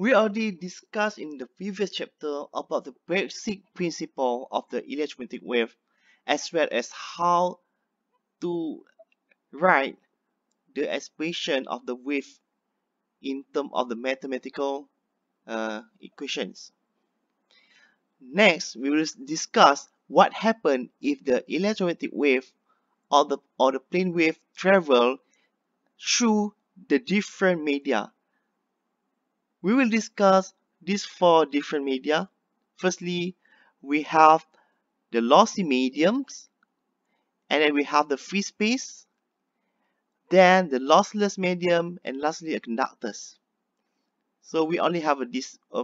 We already discussed in the previous chapter about the basic principle of the electromagnetic wave, as well as how to write the expression of the wave in terms of the mathematical equations. Next, we will discuss what happens if the electromagnetic wave or the plane wave travel through the different media. We will discuss these four different media. Firstly, we have the lossy mediums, and then we have the free space, then the lossless medium, and lastly the conductors. So we only have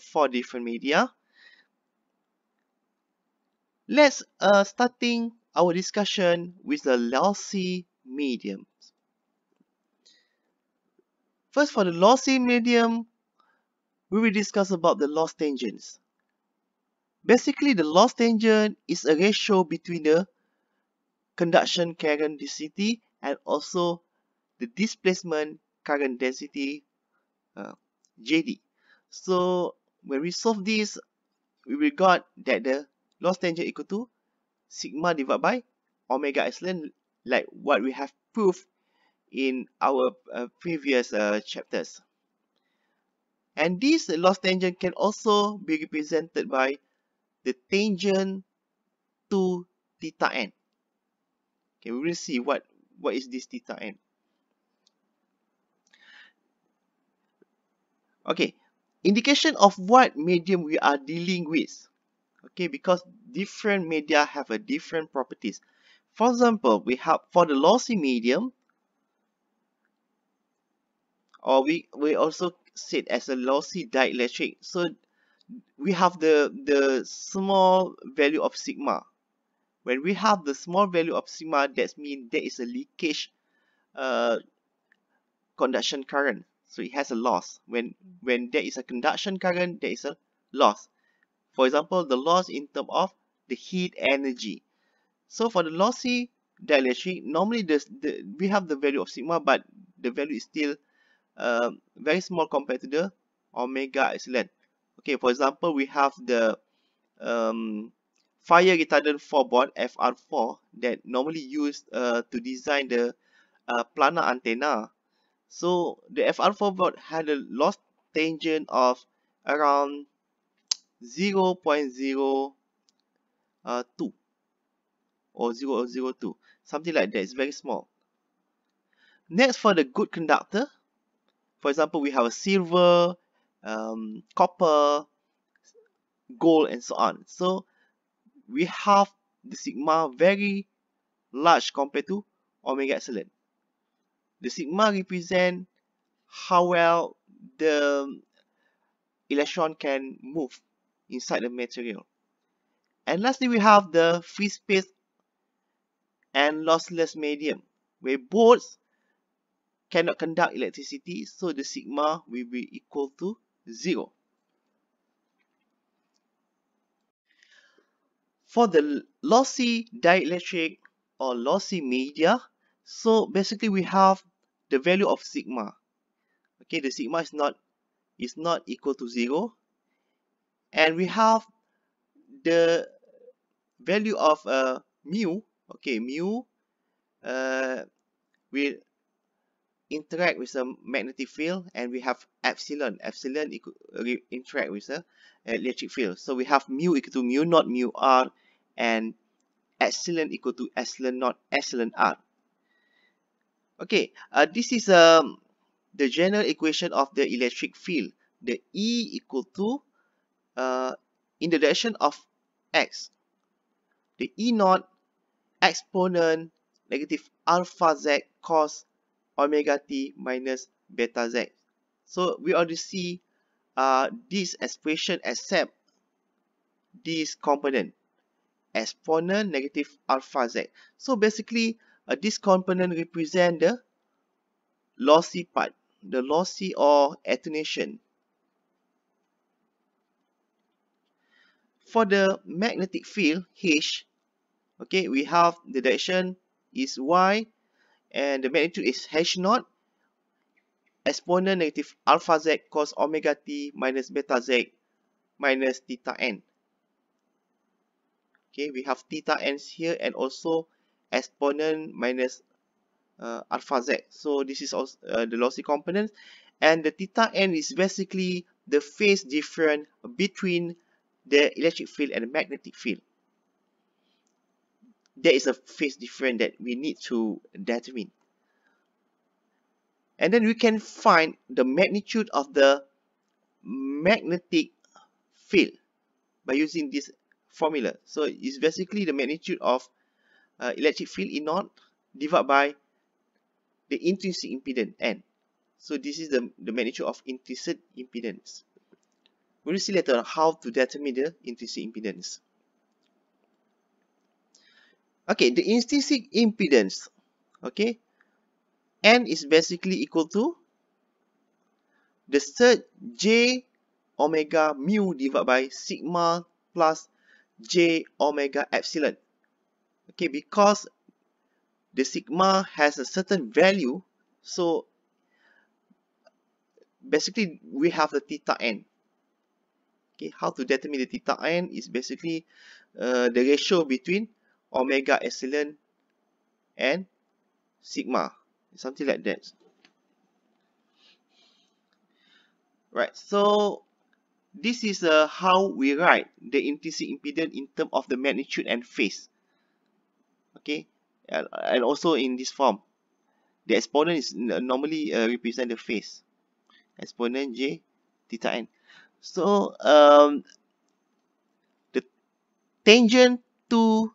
four different media. Let's starting our discussion with the lossy mediums. First, for the lossy medium, we will discuss about the loss tangents. Basically, the loss tangent is a ratio between the conduction current density and also the displacement current density JD. So when we solve this, we will got that the loss tangent equal to sigma divided by omega epsilon, like what we have proved in our previous chapters. And this loss tangent can also be represented by the tangent to theta n. Okay, we will see what is this theta n. Okay, indication of what medium we are dealing with. Okay, because different media have a different properties. For example, we have for the lossy medium, or we also said as a lossy dielectric. So we have the small value of sigma. When we have the small value of sigma, that means there is a leakage conduction current. So it has a loss. When there is a conduction current, there is a loss. For example, the loss in terms of the heat energy. So for the lossy dielectric, normally we have the value of sigma, but the value is still very small compared to the omega epsilon. Okay, for example, we have the fire retardant 4 board FR4 that normally used to design the planar antenna. So the FR4 board had a loss tangent of around 0.02 or 0.02, something like that. It's very small. Next, for the good conductor, for example, we have a silver, copper, gold, and so on. So we have the sigma very large compared to omega epsilon. The sigma represent how well the electron can move inside the material. And lastly, we have the free space and lossless medium, where both cannot conduct electricity, so the sigma will be equal to 0. For the lossy dielectric or lossy media, so basically we have the value of sigma. Okay, the sigma is not equal to 0, and we have the value of mu. Okay, mu will interact with a magnetic field, and we have epsilon. Epsilon interact with the electric field. So we have mu equal to mu naught mu r, and epsilon equal to epsilon naught epsilon r. Okay, this is the general equation of the electric field. The E equal to in the direction of x, the E naught exponent negative alpha z cos omega t minus beta z. So we already see this expression except this component, exponent negative alpha z. So basically, this component represent the lossy part, the lossy or attenuation. For the magnetic field H, okay, we have the direction is y, and the magnitude is H naught, exponent negative alpha z cos omega t minus beta z minus theta n. Okay, we have theta n's here and also exponent minus alpha z. So this is also the lossy component, and the theta n is basically the phase difference between the electric field and the magnetic field. There is a phase difference that we need to determine. And then we can find the magnitude of the magnetic field by using this formula. So it's basically the magnitude of electric field E naught divided by the intrinsic impedance N. So this is the magnitude of intrinsic impedance. We will see later on how to determine the intrinsic impedance. Okay, the intrinsic impedance, okay, N is basically equal to the surge J omega mu divided by sigma plus J omega epsilon. Okay, because the sigma has a certain value, so basically we have the theta N. Okay, how to determine the theta N is basically the ratio between omega epsilon and sigma, something like that. Right, so this is how we write the intrinsic impedance in terms of the magnitude and phase. Okay, and also in this form, the exponent is normally represent the phase, exponent j theta n. So the tangent to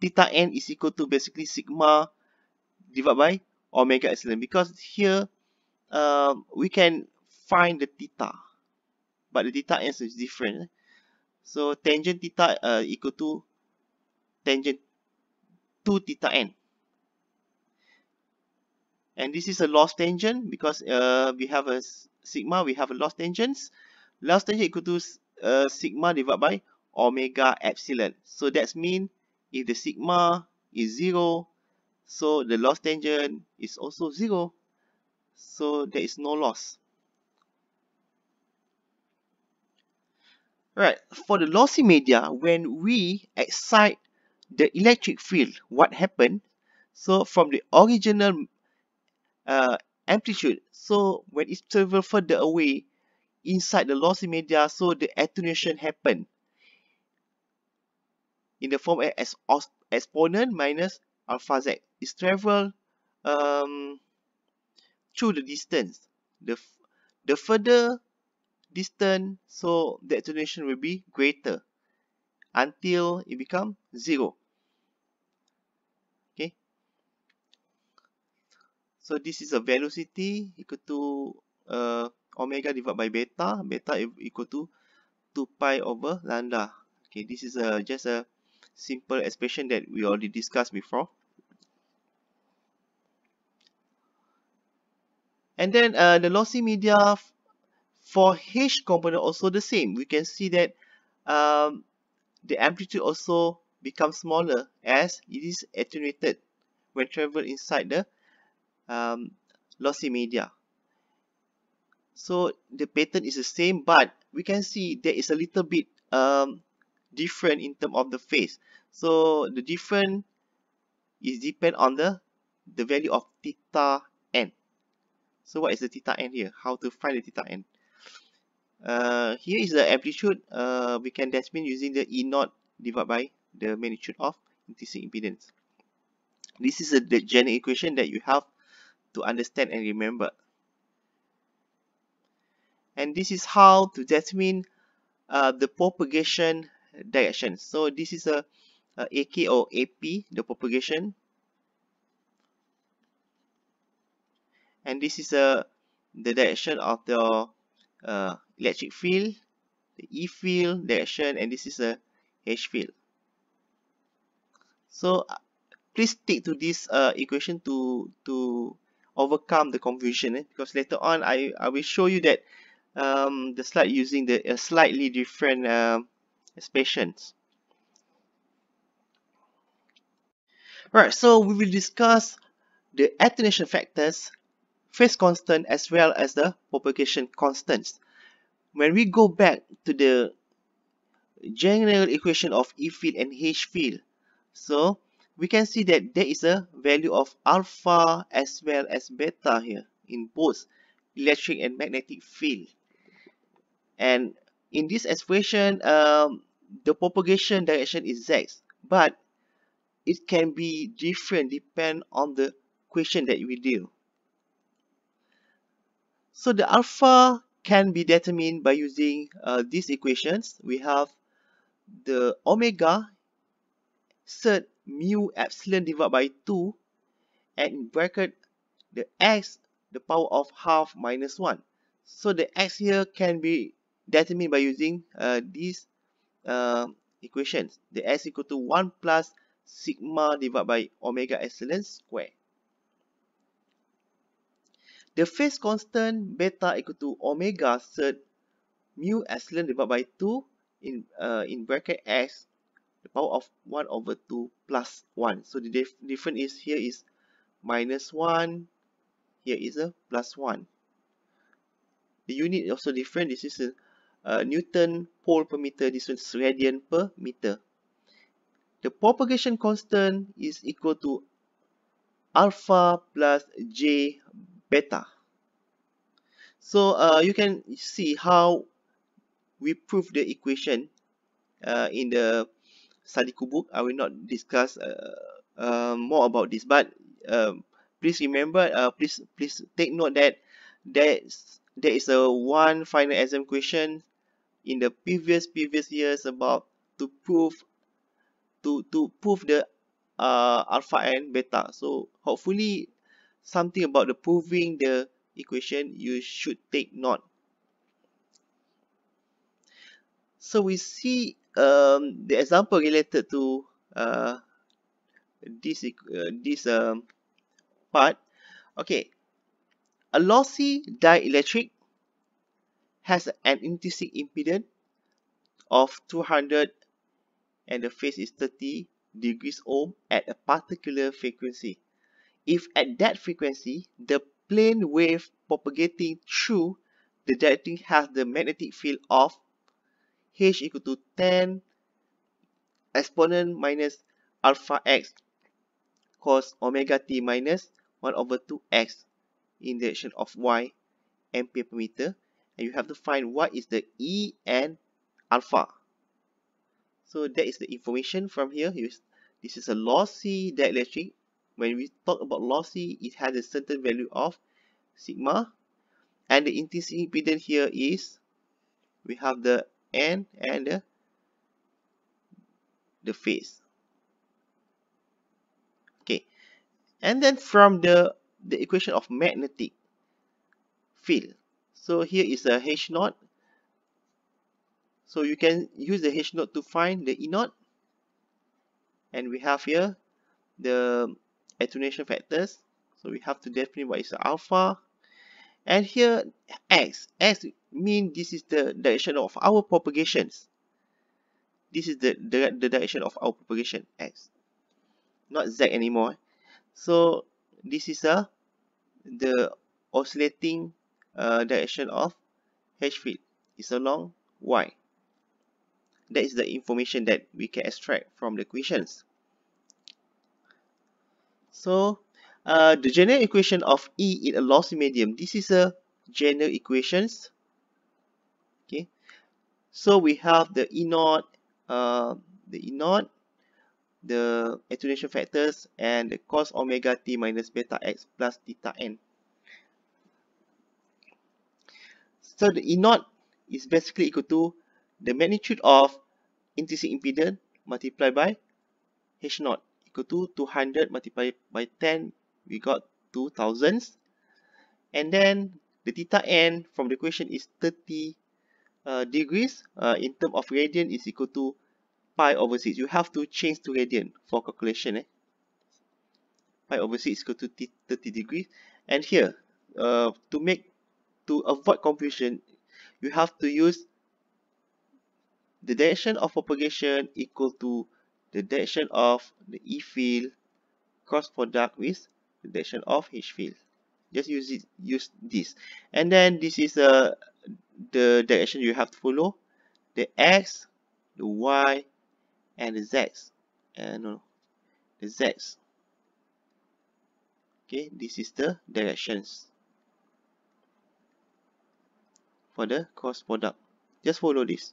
theta n is equal to basically sigma divided by omega epsilon, because here we can find the theta, but the theta n is different. So tangent theta equal to tangent 2 theta n, and this is a loss tangent because we have a sigma, we have a loss tangent. Loss tangent equal to sigma divided by omega epsilon. So that means if the sigma is 0, so the loss tangent is also 0, so there is no loss. Right, for the lossy media, when we excite the electric field, what happens? So from the original amplitude, so when it travels further away inside the lossy media, so the attenuation happens in the form as exponent minus alpha z. It travels through the distance. The further distance, so the attenuation will be greater until it becomes 0. Okay. So this is a velocity equal to omega divided by beta. Beta equal to 2 pi over lambda. Okay, this is just a simple expression that we already discussed before. And then the lossy media for H component also the same. We can see that the amplitude also becomes smaller as it is attenuated when travel inside the lossy media. So the pattern is the same, but we can see there is a little bit different in terms of the phase. So the difference is depend on the value of theta n. So what is the theta n here? How to find the theta n? Here is the amplitude. We can determine using the E naught divided by the magnitude of intrinsic impedance. This is the general equation that you have to understand and remember. And this is how to determine the propagation direction. So this is a AK or AP, the propagation, and this is the direction of the electric field, the E field direction, and this is a H field. So please stick to this equation to overcome the confusion, because later on I will show you that the slide using the slightly different expressions. Alright, so we will discuss the attenuation factors phase constant as well as the propagation constants. When we go back to the general equation of E field and H field, so we can see that there is a value of alpha as well as beta here in both electric and magnetic field. And in this expression, the propagation direction is Z, but it can be different depending on the question that we do. So the alpha can be determined by using these equations. We have the omega, third mu epsilon divided by 2, and in bracket the x the power of half minus 1. So the x here can be determined by using these equations. The x equal to 1 plus sigma divided by omega epsilon square. The phase constant beta equal to omega third mu epsilon divided by 2 in bracket x the power of 1 over 2 plus 1. So the difference is here is minus 1, here is a plus 1. The unit is also different. This is a Newton pole per meter, this one's radian per meter. The propagation constant is equal to alpha plus j beta. So you can see how we prove the equation in the Sadiku book. I will not discuss more about this, but please remember, please take note that there is a one final exam question in the previous years about to prove the alpha and beta. So hopefully something about the proving the equation you should take note. So we see the example related to this part. Okay, a lossy dielectric has an intrinsic impedance of 200 and the phase is 30 degrees ohm at a particular frequency. If at that frequency, the plane wave propagating through the dielectric has the magnetic field of H equal to 10 exponent minus alpha x cos omega t minus 1 over 2x in direction of y ampere per meter, and you have to find what is the E and alpha. So that is the information from here. This is a lossy dielectric. When we talk about lossy, it has a certain value of sigma, and the intrinsic impedance here is we have the N and the phase. Okay, and then from the equation of magnetic field, so here is a H naught, so you can use the H naught to find the E naught, and we have here the attenuation factors, so we have to define what is the alpha. And here x means this is the direction of our propagations. This is the direction of our propagation, x, not z anymore. So this is the oscillating direction of H field is along y. That is the information that we can extract from the equations. So the general equation of E in a lossy medium. This is a general equations. Okay, so we have the E naught, the attenuation factors, and the cos omega t minus beta x plus theta n. So the E naught is basically equal to the magnitude of intrinsic impedance multiplied by H naught equal to 200 multiplied by 10. We got 2000, and then the theta n from the equation is 30 degrees. In terms of radian is equal to pi over 6. You have to change to radian for calculation. Pi over 6 is equal to 30 degrees. And here, to avoid confusion, you have to use the direction of propagation equal to the direction of the E field cross product with the direction of H field. Just use it, use this. And then this is the direction you have to follow, the X, the Y, and the Z. And no, the Z. Okay, this is the directions for the cross product. Just follow this.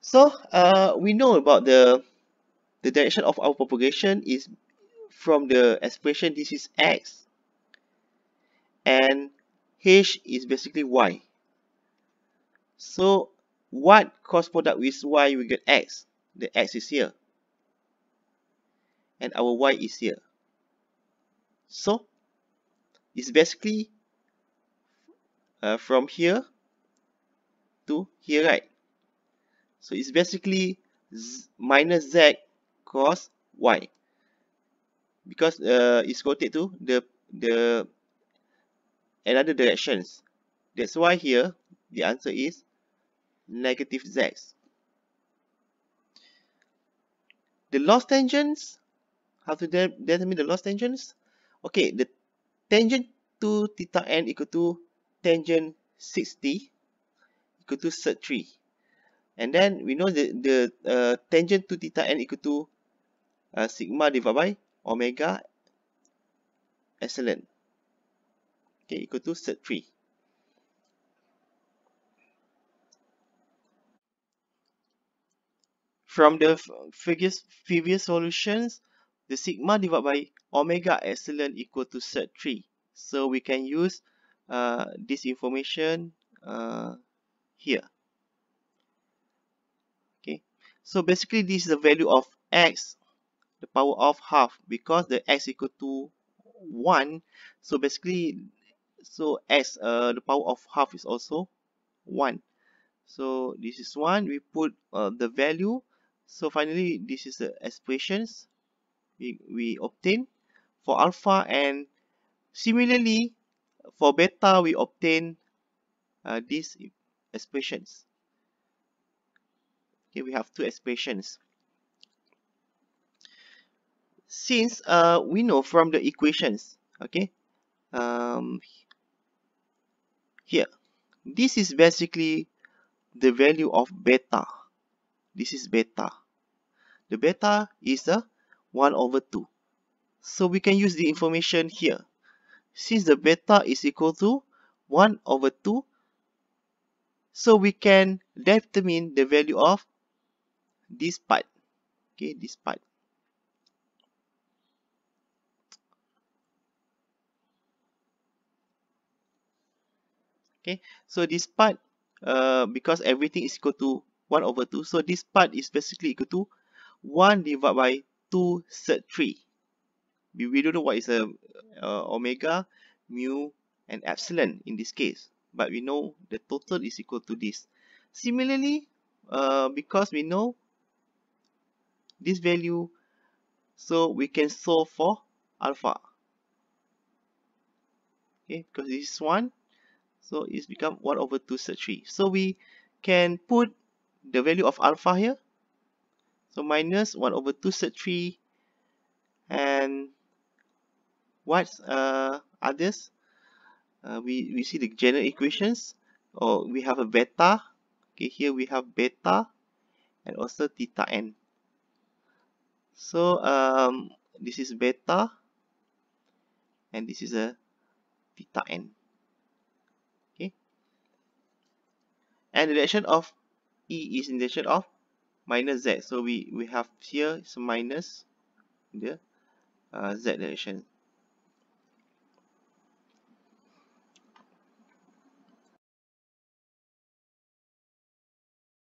So we know about the direction of our propagation is from the expression. This is X and H is basically Y. So what cross product with Y, we get X. The X is here and our Y is here. So it's basically from here to here, right? So it's basically minus Z cross Y, because it's rotated to the another directions. That's why here the answer is negative Z. The loss tangents, how to determine the loss tangents? Okay, the tangent to theta n equal to tangent 60 equal to sec 3. And then we know the tangent to theta n equal to sigma divided by omega epsilon. Okay, equal to sec 3. From the previous solutions, the sigma divided by omega epsilon equal to sec 3. So we can use this information here. So basically this is the value of X, the power of half, because the X equal to 1. So basically, so X, the power of half is also 1. So this is 1, we put the value. So finally, this is the expressions we obtain for alpha, and similarly for beta, we obtain these expressions. Okay, we have two expressions. Since we know from the equations, okay, here, this is basically the value of beta. This is beta. The beta is a 1 over 2. So we can use the information here. Since the beta is equal to 1 over 2, so we can determine the value of this part. Okay, this part. Okay, so this part, because everything is equal to 1 over 2, so this part is basically equal to 1 divided by 2 sec 3. We don't know what is omega, mu and epsilon in this case, but we know the total is equal to this. Similarly, because we know this value, so we can solve for alpha. Okay, because this is 1, so it's become 1 over 2 sec 3. So we can put the value of alpha here. So minus 1 over 2 sec 3, and what's others? We see the general equations, or we have a beta. Okay, here we have beta and also theta n. So this is beta and this is a theta n. Okay, and the direction of E is in the direction of minus Z. So we have here, so minus the Z direction.